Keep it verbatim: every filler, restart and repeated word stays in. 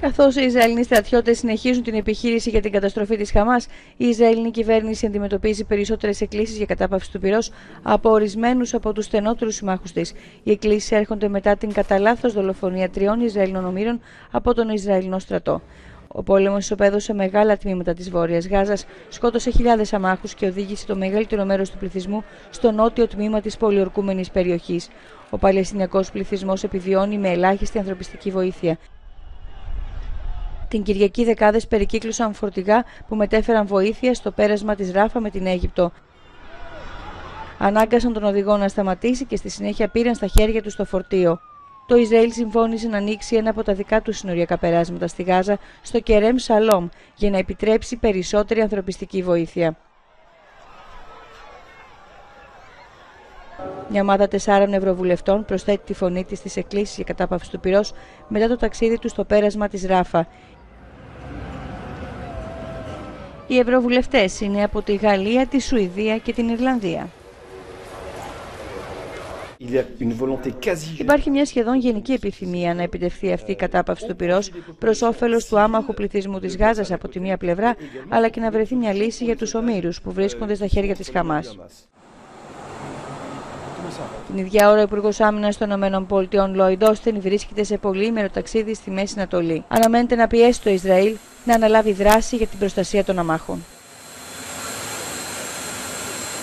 Καθώς οι Ισραηλοί στρατιώτες συνεχίζουν την επιχείρηση για την καταστροφή της Χαμάς, η Ισραηλινή κυβέρνηση αντιμετωπίζει περισσότερες εκκλήσεις για κατάπαυση του πυρός από ορισμένους από τους στενότερους συμμάχους της. Οι εκκλήσεις έρχονται μετά την κατά λάθος δολοφονία τριών Ισραηλινών ομήρων από τον Ισραηλινό στρατό. Ο πόλεμος ισοπαίδωσε μεγάλα τμήματα της Βόρειας Γάζας, σκότωσε χιλιάδες αμάχους και οδήγησε το μεγαλύτερο μέρος του πληθυσμού στο νότιο τμήμα της πολιορκούμενης περιοχής. Ο παλαιστινιακός πληθυσμός επιβιώνει με ελάχιστη ανθρωπιστική βοήθεια. Την Κυριακή δεκάδες περικύκλωσαν φορτηγά που μετέφεραν βοήθεια στο πέρασμα της Ράφα με την Αίγυπτο. Ανάγκασαν τον οδηγό να σταματήσει και στη συνέχεια πήραν στα χέρια τους το φορτίο. Το Ισραήλ συμφώνησε να ανοίξει ένα από τα δικά του συνοριακά περάσματα στη Γάζα, στο Κερέμ Σαλόμ, για να επιτρέψει περισσότερη ανθρωπιστική βοήθεια. Μια ομάδα τεσσάρων ευρωβουλευτών προσθέτει τη φωνή της στις εκκλήσεις για κατάπαυση του πυρός μετά το ταξίδι του στο πέρασμα της Ράφα. Οι ευρωβουλευτές είναι από τη Γαλλία, τη Σουηδία και την Ιρλανδία. Υπάρχει μια σχεδόν γενική επιθυμία να επιτευχθεί αυτή η κατάπαυση του πυρός προς όφελος του άμαχου πληθυσμού της Γάζας από τη μία πλευρά, αλλά και να βρεθεί μια λύση για τους ομήρους που βρίσκονται στα χέρια της Χαμάς. Την ίδια ώρα, ο Υπουργός Άμυνας των ΗΠΑ, Λόιντ Όστεν, βρίσκεται σε πολυήμερο ταξίδι στη Μέση Ανατολή. Αναμένεται να πιέσει το Ισραήλ να αναλάβει δράση για την προστασία των αμάχων.